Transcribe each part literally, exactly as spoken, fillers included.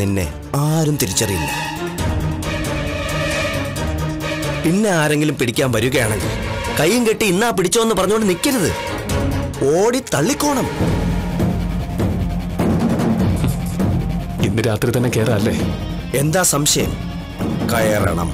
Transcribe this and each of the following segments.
നിന്നെ ആരും തിരിച്ചറിയില്ല. പിന്നെ ആരെങ്കിലും പിടിക്കാൻ വരികയാണെങ്കിൽ കൈയും കെട്ടി ഇന്നാ പിടിച്ചോ എന്ന് പറഞ്ഞുകൊണ്ട് നിൽക്കരുത്, ഓടി തള്ളിക്കോണം. ഇന്ന് രാത്രി തന്നെ കയറാല്ലേ? എന്താ സംശയം? കയറണം.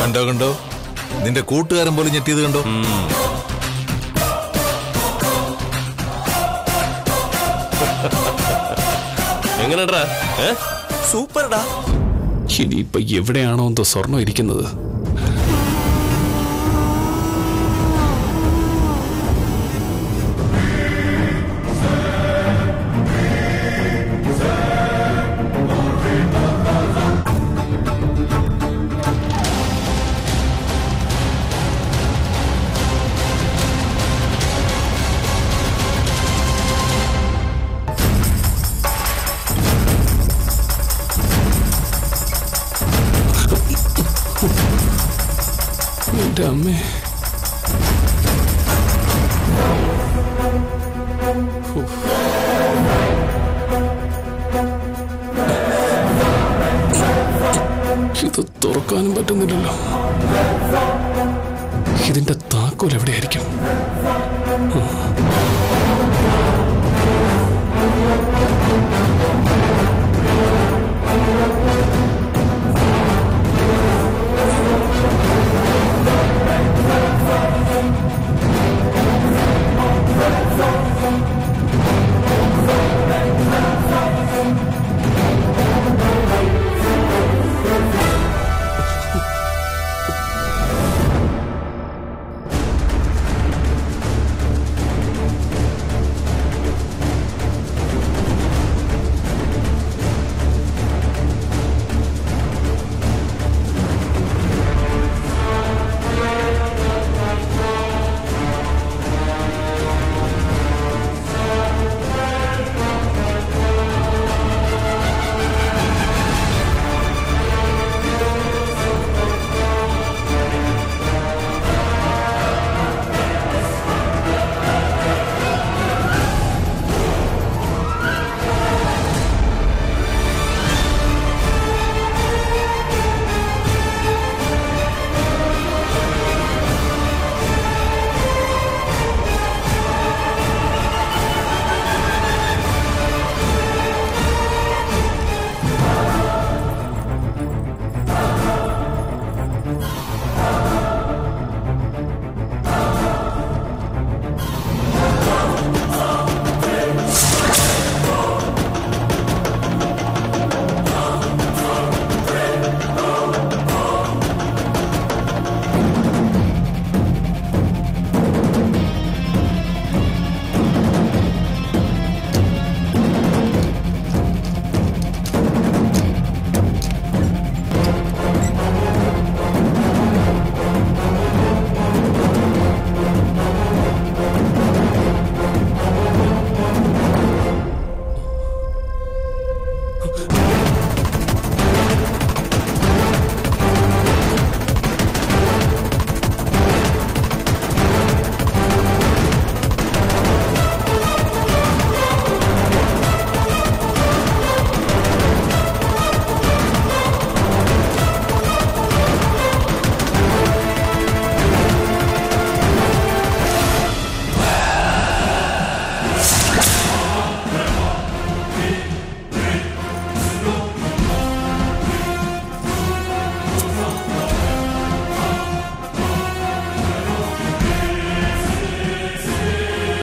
കണ്ടോ കണ്ടോ, നിന്റെ കൂട്ടുകാരൻ പോലും ഞെട്ടിയത് കണ്ടോ. എങ്ങനെടാ? സൂപ്പർടാ. ഇനിയിപ്പോ എവിടെയാണോ എന്തോ സ്വർണം ഇരിക്കുന്നത്. ഇത് തുറക്കാനും പറ്റുന്നില്ലല്ലോ. ഇതിന്റെ താക്കോൽ എവിടെയായിരിക്കും? Thank you.